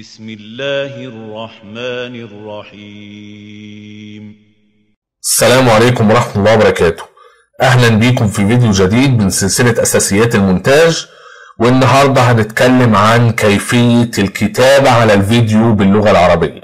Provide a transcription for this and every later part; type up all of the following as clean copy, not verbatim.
بسم الله الرحمن الرحيم. السلام عليكم ورحمة الله وبركاته. أهلا بيكم في فيديو جديد من سلسلة أساسيات المونتاج، والنهاردة هنتكلم عن كيفية الكتابة على الفيديو باللغة العربية.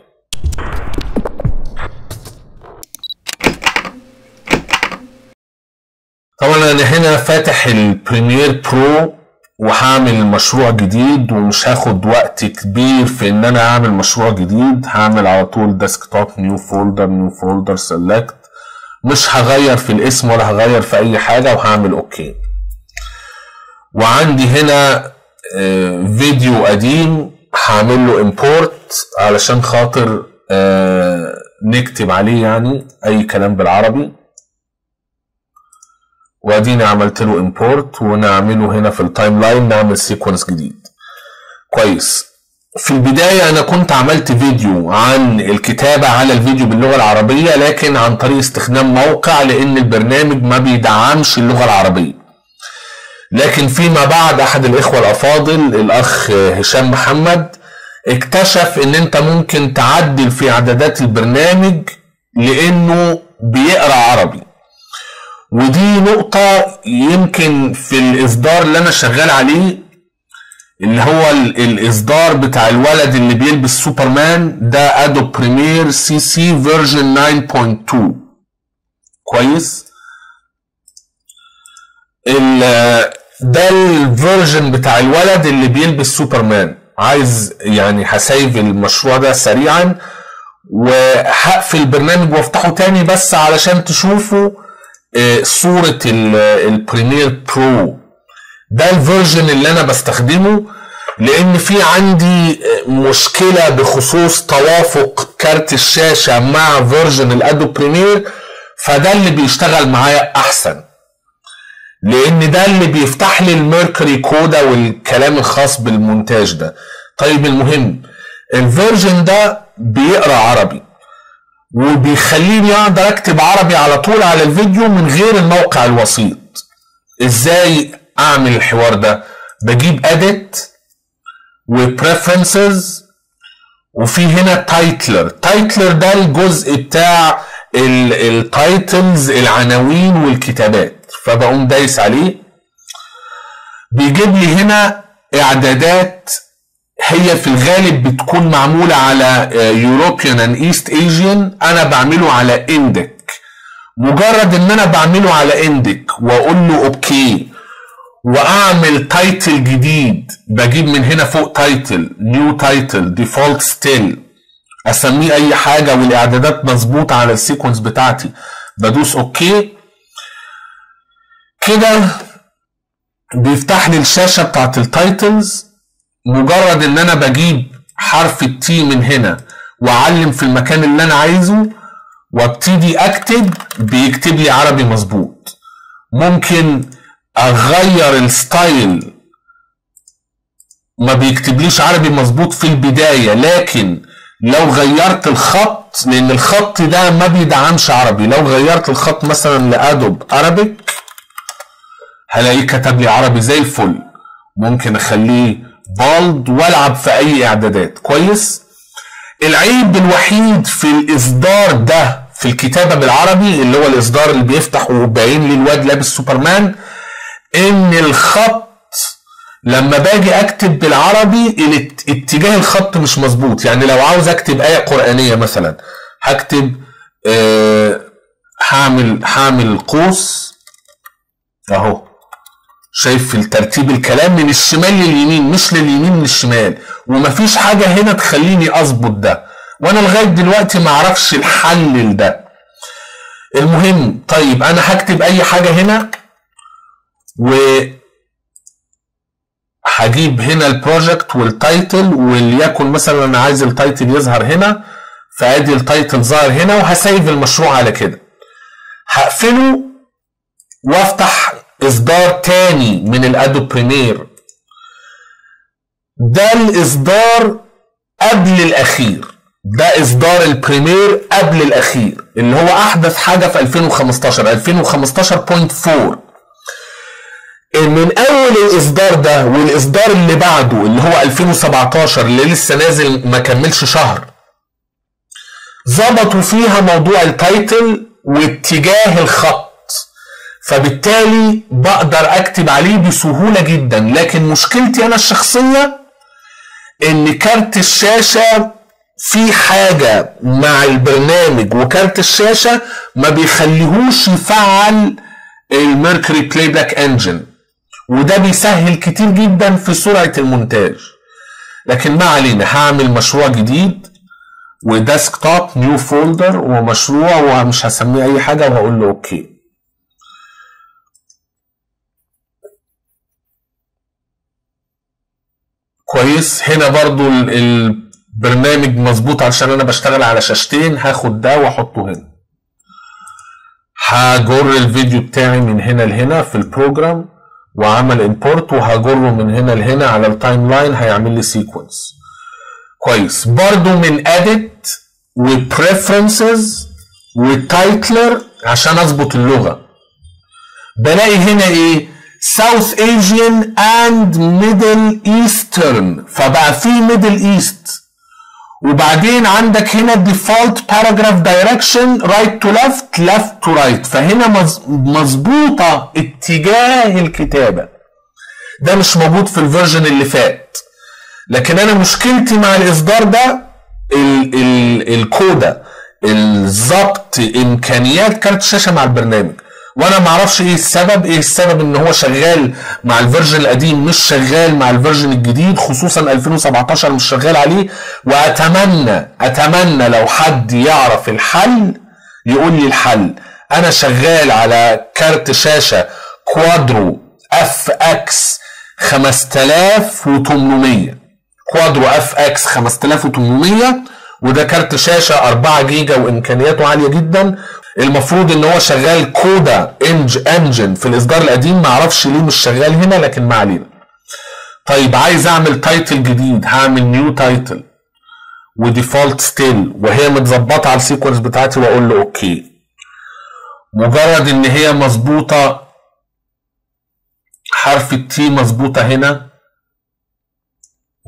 طبعا أنا هنا فاتح البريمير برو وهعمل مشروع جديد، ومش هاخد وقت كبير في ان انا اعمل مشروع جديد. هعمل على طول ديسكتوب، نيو فولدر، نيو فولدر سيلكت، مش هغير في الاسم ولا هغير في اي حاجه، وهعمل اوكي. وعندي هنا فيديو قديم هعمل له امبورت علشان خاطر نكتب عليه يعني اي كلام بالعربي، واديني عملت له امبورت، ونعمله هنا في التايم لاين نعمل سيكونس جديد. كويس. في البدايه انا كنت عملت فيديو عن الكتابه على الفيديو باللغه العربيه، لكن عن طريق استخدام موقع، لان البرنامج ما بيدعمش اللغه العربيه. لكن فيما بعد احد الاخوه الافاضل الاخ هشام محمد اكتشف ان انت ممكن تعدل في اعدادات البرنامج لانه بيقرا عربي. ودي نقطة يمكن في الإصدار اللي أنا شغال عليه، اللي هو الإصدار بتاع الولد اللي بيلبس سوبرمان ده، أدوب بريمير سي سي فيرجن 9.2. كويس؟ ده الفيرجن بتاع الولد اللي بيلبس سوبرمان. عايز يعني هسيب المشروع ده سريعا وهقفل البرنامج وافتحه تاني بس علشان تشوفوا صورة البريمير برو. ده الفيرجن اللي انا بستخدمه، لان في عندي مشكلة بخصوص توافق كارت الشاشة مع فيرجن الادوب بريمير، فده اللي بيشتغل معايا احسن، لان ده اللي بيفتح لي الميركوري كودا والكلام الخاص بالمونتاج ده. طيب المهم الفيرجن ده بيقرا عربي وبيخليني اقدر اكتب عربي على طول على الفيديو من غير الموقع الوسيط. ازاي اعمل الحوار ده؟ بجيب اديت وبريفرنسز، وفي هنا تايتلر. تايتلر ده الجزء بتاع التايتلز، العناوين والكتابات، فبقوم دايس عليه. بيجيب لي هنا اعدادات هي في الغالب بتكون معمولة على يوروبيان اند ايست ايجيان. انا بعمله على اندك، مجرد ان انا بعمله على اندك واقول له اوكي واعمل تايتل جديد، بجيب من هنا فوق تايتل، نيو تايتل، ديفولت ستيل، اسميه اي حاجة والاعدادات مظبوطة على السيكونس بتاعتي، بدوس اوكي. كده بيفتح لي الشاشة بتاعت التايتلز. مجرد ان انا بجيب حرف التي من هنا واعلم في المكان اللي انا عايزه وابتدي اكتب، بيكتب لي عربي مظبوط. ممكن اغير الستايل، ما بيكتبليش عربي مظبوط في البداية، لكن لو غيرت الخط، لان الخط ده ما بيدعمش عربي، لو غيرت الخط مثلا لأدوب أرابيك هلاقيه كتب لي عربي زي الفل. ممكن اخليه بولد والعب في اي اعدادات. كويس. العيب الوحيد في الاصدار ده في الكتابه بالعربي، اللي هو الاصدار اللي بيفتح وباين لي الواد لابس سوبرمان، ان الخط لما باجي اكتب بالعربي اتجاه الخط مش مظبوط. يعني لو عاوز اكتب ايه قرانيه مثلا، هكتب هعمل قوس اهو، شايف في الترتيب الكلام من الشمال لليمين، مش لليمين للشمال، ومفيش حاجه هنا تخليني اظبط ده، وانا لغايه دلوقتي ما اعرفش الحل لده. المهم طيب انا هكتب اي حاجه هنا، وهجيب هنا البروجكت والتايتل، وليكن مثلا انا عايز التايتل يظهر هنا، فادي التايتل ظاهر هنا، وهسيب المشروع على كده. هقفله وافتح اصدار تاني من الادوب بريمير. ده الاصدار قبل الاخير، ده اصدار البريمير قبل الاخير اللي هو احدث حاجه في 2015، 2015.4. من اول الاصدار ده والاصدار اللي بعده اللي هو 2017 اللي لسه نازل ما كملش شهر، ظبطوا فيها موضوع التايتل واتجاه الخط، فبالتالي بقدر اكتب عليه بسهولة جدا. لكن مشكلتي انا الشخصية ان كارت الشاشة في حاجة مع البرنامج، وكارت الشاشة ما بيخليهوش يفعل الميركوري بلاي باك انجن، وده بيسهل كتير جدا في سرعة المونتاج. لكن ما علينا، هعمل مشروع جديد وديسك توب نيو فولدر ومشروع ومش هسميه اي حاجة وهقول له اوكي. كويس، هنا برضو البرنامج مظبوط علشان انا بشتغل على شاشتين، هاخد ده واحطه هنا. هجر الفيديو بتاعي من هنا لهنا في البروجرام وعمل امبورت، وهجره من هنا لهنا على التايم لاين هيعمل لي سيكونس. كويس، برضو من اديت وبريفرنسز وتايتلر عشان اظبط اللغه. بلاقي هنا ايه؟ ساوث ايجين اند ميدل ايسترن، فبقى في ميدل ايست. وبعدين عندك هنا ديفولت باراجراف دايركشن رايت تو ليفت، ليفت تو رايت، فهنا مظبوطه اتجاه الكتابه. ده مش موجود في الفيرجن اللي فات. لكن انا مشكلتي مع الاصدار ده الكودا، الظبط امكانيات كارت الشاشه مع البرنامج، وانا ما اعرفش ايه السبب. ايه السبب؟ ان هو شغال مع الفيرجن القديم مش شغال مع الفيرجن الجديد، خصوصا 2017 مش شغال عليه. واتمنى لو حد يعرف الحل يقول لي الحل. انا شغال على كارت شاشه كوادرو اف اكس 5800، كوادرو اف اكس 5800، وده كارت شاشه 4 جيجا وامكانياته عاليه جدا. المفروض ان هو شغال كودا انجن في الاصدار القديم، معرفش ليه مش شغال هنا، لكن ما علينا. طيب، عايز اعمل تايتل جديد، هعمل نيو تايتل وديفولت ستيل وهي متظبطه على السيكونس بتاعتي واقول له اوكي. مجرد ان هي مظبوطه، حرف التي مظبوطه هنا،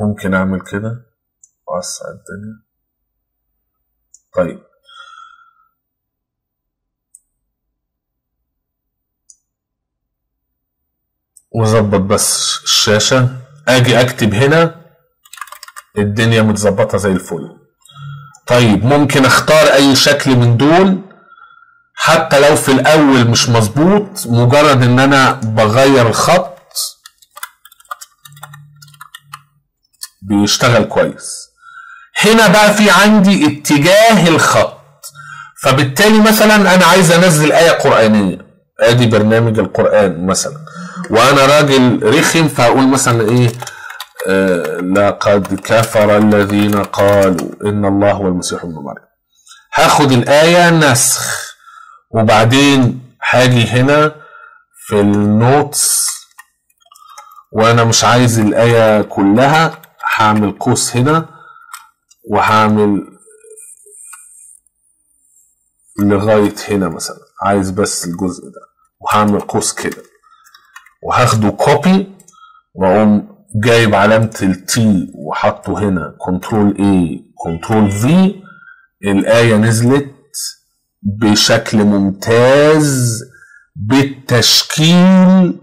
ممكن اعمل كده واسع الدنيا. طيب، وظبط بس الشاشة، اجي اكتب هنا، الدنيا متظبطة زي الفل. طيب، ممكن اختار اي شكل من دول، حتى لو في الاول مش مظبوط، مجرد ان انا بغير الخط بيشتغل كويس. هنا بقى في عندي اتجاه الخط، فبالتالي مثلا انا عايز انزل آية قرآنية، ادي برنامج القرآن مثلا، وانا راجل رخم فاقول مثلا ايه، لقد كفر الذين قالوا ان الله هو المسيح ابن مريم. هاخد الايه نسخ، وبعدين هاجي هنا في النوتس، وانا مش عايز الايه كلها، هعمل قوس هنا وهعمل لغايه هنا مثلا، عايز بس الجزء ده، وهعمل قوس كده، وهاخده كوبي، واقوم جايب علامه التي وحاطه هنا، كنترول اي كنترول في. الايه نزلت بشكل ممتاز بالتشكيل،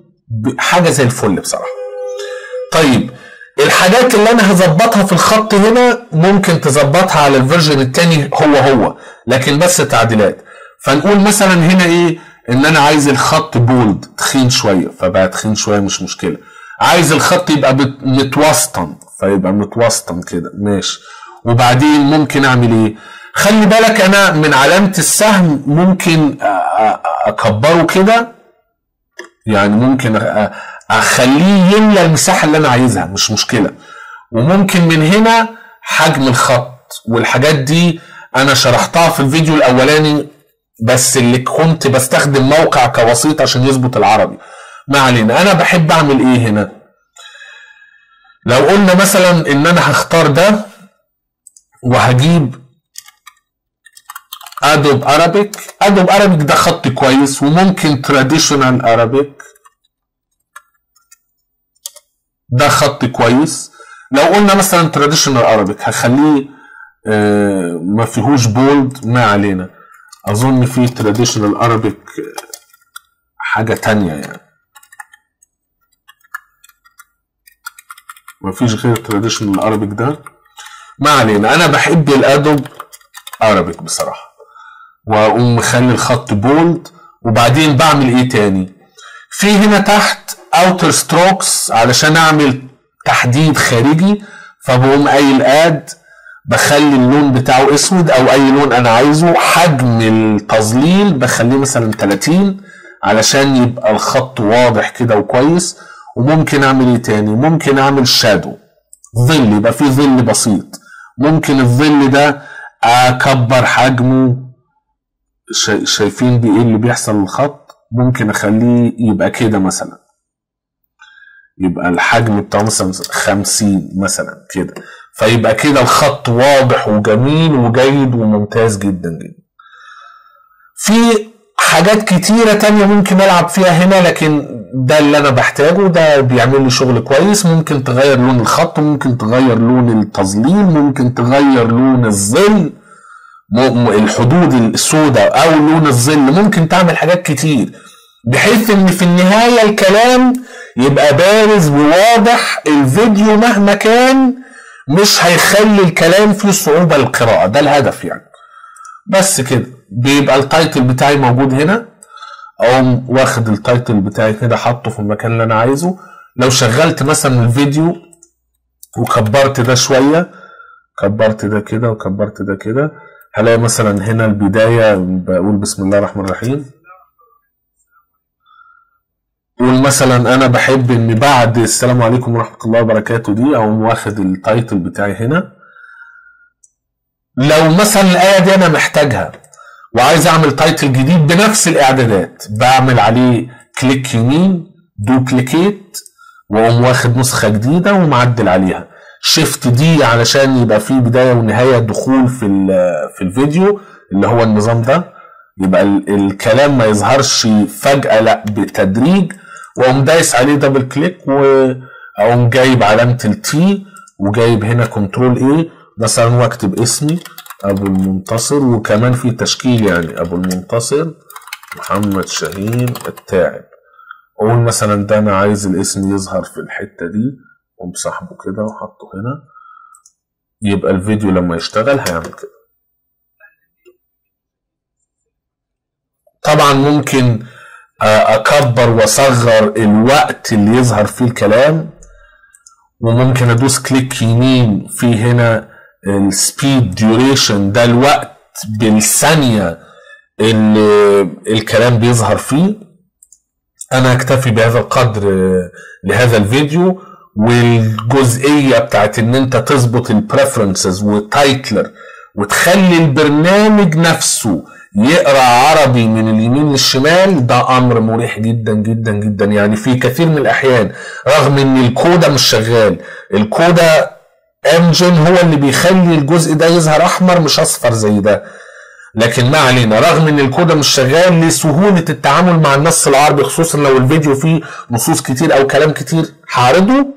حاجه زي الفل بصراحه. طيب، الحاجات اللي انا هظبطها في الخط هنا ممكن تظبطها على الفيرجن الثاني هو، لكن بس تعديلات. فنقول مثلا هنا ايه، ان انا عايز الخط بولد، تخين شويه، فبقى تخين شويه مش مشكله. عايز الخط يبقى متوسطا، فيبقى متوسطا كده ماشي. وبعدين ممكن اعمل ايه؟ خلي بالك انا من علامه السهم ممكن اكبره كده، يعني ممكن اخليه يملى المساحه اللي انا عايزها، مش مشكله. وممكن من هنا حجم الخط، والحاجات دي انا شرحتها في الفيديو الاولاني، بس اللي كنت بستخدم موقع كوسيط عشان يظبط العربي. ما علينا، انا بحب اعمل ايه هنا؟ لو قلنا مثلا ان انا هختار ده وهجيب ادوب ارابيك، ادوب ارابيك ده خط كويس، وممكن تراديشنال ارابيك ده خط كويس. لو قلنا مثلا تراديشنال ارابيك هخليه ما فيهوش بولد، ما علينا. اظن في تراديشنال ارابيك حاجه تانية يعني، ما فيش غير تراديشنال ارابيك ده، ما علينا. انا بحب الادوب ارابيك بصراحه، واقوم مخلي الخط بولد. وبعدين بعمل ايه تاني؟ في هنا تحت اوتر ستروكس علشان اعمل تحديد خارجي، فبقوم قايل اد، بخلي اللون بتاعه اسود او اي لون انا عايزه. حجم التظليل بخليه مثلا 30 علشان يبقى الخط واضح كده وكويس. وممكن اعمل ايه تاني؟ ممكن اعمل شادو، ظل، يبقى فيه ظل بسيط. ممكن الظل ده اكبر حجمه، شايفين بايه اللي بيحصل للخط؟ ممكن اخليه يبقى كده مثلا، يبقى الحجم بتاعه مثلا 50 مثلا كده، فيبقى كده الخط واضح وجميل وجيد وممتاز جدا جدا. في حاجات كتيرة تانية ممكن العب فيها هنا، لكن ده اللي انا بحتاجه، ده بيعمل لي شغل كويس. ممكن تغير لون الخط، ممكن تغير لون التظليل، ممكن تغير لون الظل، الحدود السوداء او لون الظل. ممكن تعمل حاجات كتير بحيث ان في النهاية الكلام يبقى بارز وواضح. الفيديو مهما كان مش هيخلي الكلام فيه صعوبة للقراءة، ده الهدف يعني. بس كده بيبقى التايتل بتاعي موجود هنا، اقوم واخد التايتل بتاعي كده حاطه في المكان اللي انا عايزه. لو شغلت مثلا الفيديو وكبرت ده شوية، كبرت ده كده وكبرت ده كده، هلاقي مثلا هنا البداية بقول بسم الله الرحمن الرحيم. والمثلا انا بحب ان بعد السلام عليكم ورحمة الله وبركاته دي اقوم واخد التايتل بتاعي هنا. لو مثلا الآية دي انا محتاجها وعايز اعمل تايتل جديد بنفس الاعدادات، بعمل عليه كليك يمين، دوبليكيت، واقوم واخد نسخة جديدة ومعدل عليها. شيفت دي علشان يبقى فيه بداية ونهاية دخول في الفيديو اللي هو النظام ده، يبقى الكلام ما يظهرش فجأة، لا بتدريج. واقوم دايس عليه دبل كليك، واقوم جايب علامة التي، وجايب هنا كنترول ايه مثلا، واكتب اسمي ابو المنتصر. وكمان في تشكيل يعني، ابو المنتصر محمد شاهين التاعب. اقول مثلا ده انا عايز الاسم يظهر في الحتة دي، اقوم سحبه كده وحطه هنا، يبقى الفيديو لما يشتغل هيعمل كده. طبعا ممكن اكبر واصغر الوقت اللي يظهر فيه الكلام، وممكن ادوس كليك يمين في هنا السبيد ديوريشن، ده الوقت بالثانية اللي الكلام بيظهر فيه. انا اكتفي بهذا القدر لهذا الفيديو. والجزئية بتاعت ان انت تظبط البريفرنسز والتايتلر وتخلي البرنامج نفسه يقرأ عربي من اليمين للشمال، ده امر مريح جدا جدا جدا يعني. في كثير من الاحيان رغم ان الكودا مش شغال، الكودا انجن هو اللي بيخلي الجزء ده يظهر احمر مش اصفر زي ده، لكن ما علينا. رغم ان الكودا مش شغال، لسهولة التعامل مع النص العربي، خصوصا لو الفيديو فيه نصوص كتير او كلام كتير هعرضه،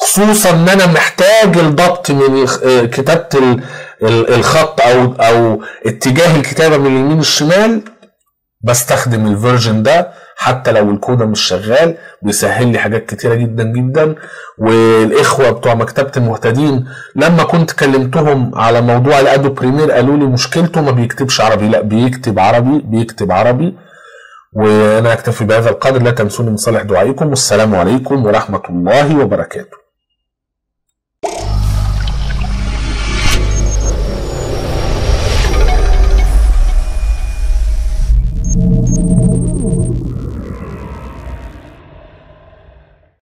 خصوصا ان انا محتاج الضبط من كتابة الخط او اتجاه الكتابه من اليمين الشمال، بستخدم الفيرجن ده حتى لو الكودا مش شغال، بيسهل لي حاجات كتيره جدا جدا. والاخوه بتوع مكتبه المهتدين لما كنت كلمتهم على موضوع الادوب بريمير قالوا لي مشكلته ما بيكتبش عربي، لا بيكتب عربي. وانا اكتفي بهذا القدر، لا تنسوني من صالح دعائكم، والسلام عليكم ورحمه الله وبركاته.